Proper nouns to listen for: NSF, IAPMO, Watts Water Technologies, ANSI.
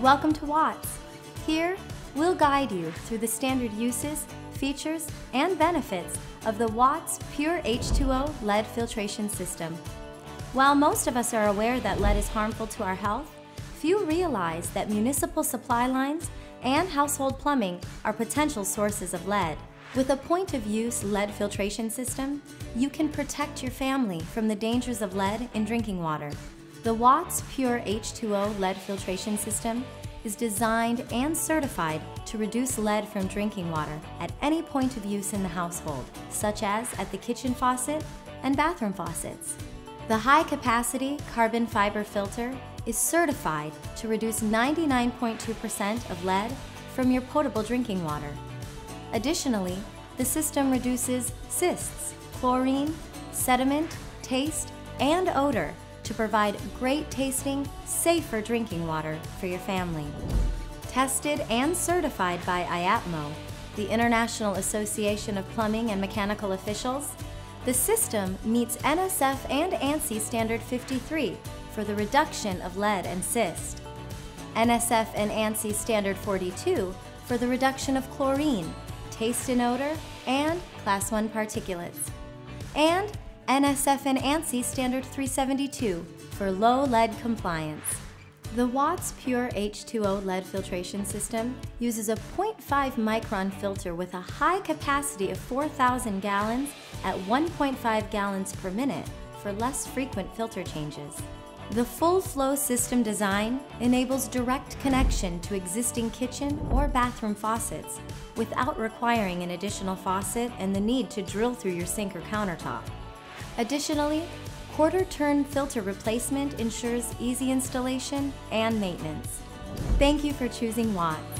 Welcome to Watts. Here, we'll guide you through the standard uses, features, and benefits of the Watts Pure H2O lead filtration system. While most of us are aware that lead is harmful to our health, few realize that municipal supply lines and household plumbing are potential sources of lead. With a point-of-use lead filtration system, you can protect your family from the dangers of lead in drinking water. The Watts Pure H2O lead filtration system is designed and certified to reduce lead from drinking water at any point of use in the household, such as at the kitchen faucet and bathroom faucets. The high-capacity carbon fiber filter is certified to reduce 99.2% of lead from your potable drinking water. Additionally, the system reduces cysts, chlorine, sediment, taste, and odor to provide great-tasting, safer drinking water for your family. Tested and certified by IAPMO, the International Association of Plumbing and Mechanical Officials, the system meets NSF and ANSI Standard 53 for the reduction of lead and cyst, NSF and ANSI Standard 42 for the reduction of chlorine, taste and odor, and Class 1 particulates, and NSF and ANSI Standard 372 for low lead compliance. The Watts Pure H2O lead filtration system uses a 0.5 micron filter with a high capacity of 4,000 gallons at 1.5 gallons per minute for less frequent filter changes. The full flow system design enables direct connection to existing kitchen or bathroom faucets without requiring an additional faucet and the need to drill through your sink or countertop. Additionally, quarter-turn filter replacement ensures easy installation and maintenance. Thank you for choosing Watts.